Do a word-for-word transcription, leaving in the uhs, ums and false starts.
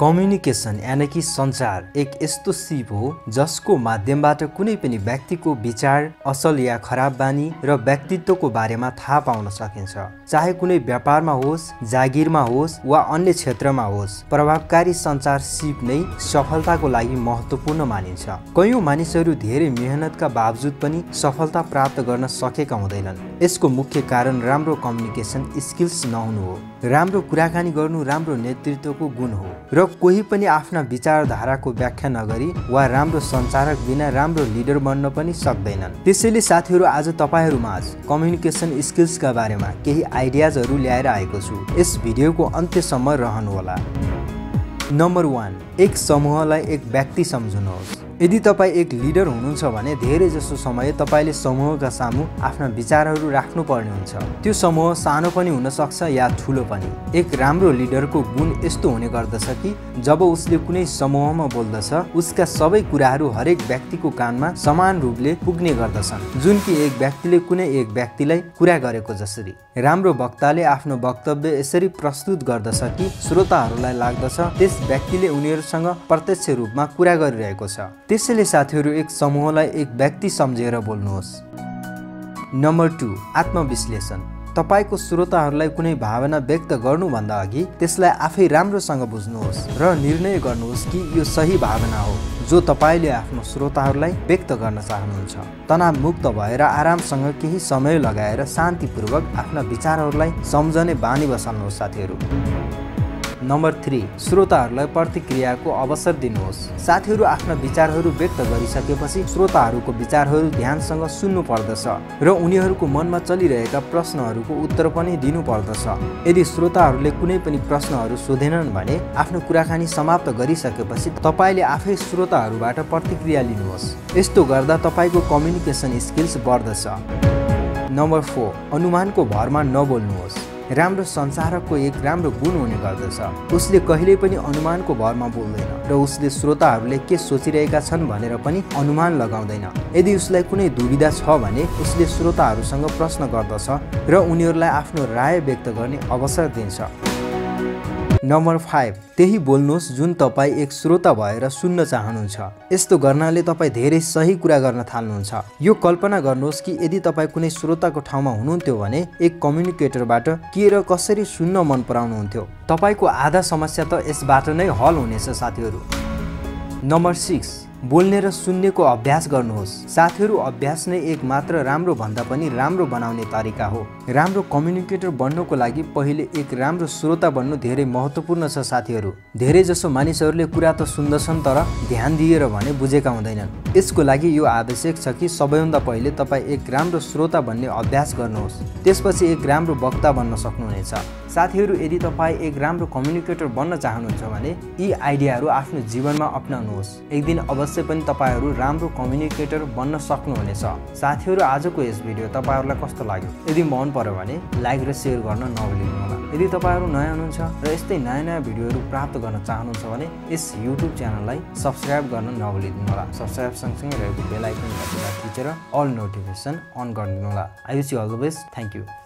Communication यानी कि संचार एक यस्तो सिप हो जसको माध्यमबाट कुनै पनि व्यक्तिको विचार, असल या खराब बानी र व्यक्तित्वको बारेमा थाहा पाउन सकिन्छ। चाहे कुनै व्यापारमा होस्, जागिरमा होस् वा अन्य क्षेत्रमा होस्, प्रभावकारी संचार सिप नै सफलताको लागि महत्त्वपूर्ण मानिन्छ। कयौं मानिसहरू धेरै मेहनतका बावजुद पनि सफलता प्राप्त गर्न सकेका हुँदैनन्। यसको मुख्य कारण राम्रो कम्युनिकेसन स्किल्स नहुनु हो। राम्रो कुराकानी गर्नु राम्रो नेतृत्वको गुण हो र कोही पनि आफ्ना विचारधाराको व्याख्या नगरी वा राम्रो सञ्चारक बिना राम्रो लिडर बन्न पनि सक्दैनन्। त्यसैले साथीहरू, आज तपाईहरुमा कम्युनिकेसन स्किल्स का बारेमा केही आइडियाजहरु ल्याएर आएको छु। यस भिडियोको अन्त्यसम्म रहनु होला। नम्बर एक, एक समूहलाई एक व्यक्ति सम्झनुहोस्। यदि तपाईं एक लिडर हुनुहुन्छ भने धेरै जसो समय तपाईंले समूहका सामु आफ्ना विचारहरू राख्नु पर्ने हुन्छ। त्यो समूह सानो पनि हुन सक्छ या ठूलो पनि। एक राम्रो लिडरको गुण यस्तो हुने गर्दछ कि जब उसले कुनै समूहमा बोल्दछ, उसका सबै कुराहरू हरेक व्यक्तिको कानमा समान रूपले पुग्ने गर्दछन्, जुन कि एक व्यक्तिले कुनै एक व्यक्तिलाई कुरा गरेको जसरी। राम्रो वक्ताले आफ्नो वक्तव्य यसरी प्रस्तुत गर्दछ कि श्रोताहरूलाई लाग्दछ त्यस व्यक्तिले उनीहरूसँग प्रत्यक्ष रूपमा कुरा गरिरहेको छ। त्यसैले साथीहरू, एक समूहलाई एक व्यक्ति सम्झेर बोल्नुहोस्। नम्बर दुई, आत्मविश्लेषण। तपाईको श्रोताहरूलाई कुनै भावना व्यक्त गर्नुभन्दा अघि त्यसलाई आफै राम्रोसँग बुझ्नुहोस् र निर्णय गर्नुहोस् कि यो सही भावना हो जो तपाईले आफ्नो श्रोताहरूलाई व्यक्त गर्न चाहनुहुन्छ। तनावमुक्त भएर आरामसँग केही समय लगाएर शान्तिपूर्वक आफ्ना विचारहरूलाई सम्झने बानी बसाल्नुहोस् साथीहरू। नम्बर तीन, श्रोताहरूलाई प्रतिक्रियाको अवसर दिनुहोस्। साथीहरू, आफ्ना विचारहरू व्यक्त गरिसकेपछि श्रोताहरूको विचारहरू ध्यानसँग सुन्नु पर्दछ र उनीहरूको मनमा चलिरहेका प्रश्नहरूको उत्तर पनि दिनु पर्दछ। यदि श्रोताहरूले कुनै पनि प्रश्नहरू सोधेनन् भने आफ्नो कुराकानी समाप्त गरिसकेपछि तपाईले आफै श्रोताहरूबाट प्रतिक्रिया लिनुहोस्। यस्तो गर्दा तपाईको कम्युनिकेसन स्किल्स बढ्दछ। नम्बर चार, अनुमानको भरमा नबोल्नुहोस्। राम्रो सञ्चारकको एक राम्रो गुण हुने गर्दछ। उसले कहिल्यै पनि अनुमानको भरमा बोल्दैन र उसले श्रोताहरूले के सोचिरहेका छन् भनेर पनि अनुमान लगाउँदैन। यदि उसलाई कुनै दुविधा छ भने उसले श्रोताहरूसँग प्रश्न गर्दछ र उनीहरूलाई आफ्नो राय व्यक्त गर्ने अवसर दिन्छ। नम्बर पाँच, त्यही बोल्नुहोस् जुन तपाईं एक श्रोता भएर सुन्न चाहनुहुन्छ। यस्तो गर्नाले तपाईं धेरै सही कुरा गर्न थाल्नुहुन्छ। यो कल्पना गर्नुहोस् कि यदि तपाईं कुनै श्रोताको ठाउँमा हुनुहुन्थ्यो भने एक कम्युनिकेटरबाट के र कसरी सुन्न मन पराउनुहुन्थ्यो। तपाईंको आधा समस्या त यसबाट नै हल हुनेछ साथीहरू। नम्बर छ, बोल्ने र सुन्नेको अभ्यास गर्नुहोस्। साथीहरू, अभ्यास नै एक मात्र राम्रो भन्दा पनि राम्रो बनाउने तरिका हो। राम्रो कम्युनिकेटर बन्नको लागि पहिले एक राम्रो श्रोता बन्नु धेरै महत्त्वपूर्ण छ साथीहरू। धेरै जसो मानिसहरूले कुरा त सुन्दछन् तर ध्यान दिएर भने बुझेका हुँदैनन्। यसको लागि यो आवश्यक छ कि सबैभन्दा पहिले तपाईँ एक राम्रो श्रोता बन्ने अभ्यास गर्नुहोस्, त्यसपछि एक राम्रो वक्ता बन्न सक्नुहुनेछ। साथीहरू, यदि तपाईँ एक राम्रो कम्युनिकेटर बन्न चाहनुहुन्छ भने यी आइडियाहरू आफ्नो जीवनमा अपनाउनुहोस्। एक दिन अवश्य पनि तपाईहरू राम्रो कम्युनिकेटर बन्न सक्नुहुनेछ। साथीहरू, आजको यस भिडियो तपाईहरूलाई कस्तो लाग्यो? यदि मन पर्यो भने लाइक र सेयर गर्न नभुल्नुहोला। यदि तपाईहरू नयाँ हुनुहुन्छ र यस्तै नयाँ नयाँ भिडियोहरू प्राप्त गर्न चाहनुहुन्छ भने यस युट्युब च्यानललाई सब्सक्राइब गर्न नभुल्नुहोला। सब्सक्राइब सँगसँगै रहेको बेल आइकन थिचेर अल नोटिफिकेसन अन गरिदिनुहोला। I wish you all the best. Thank you.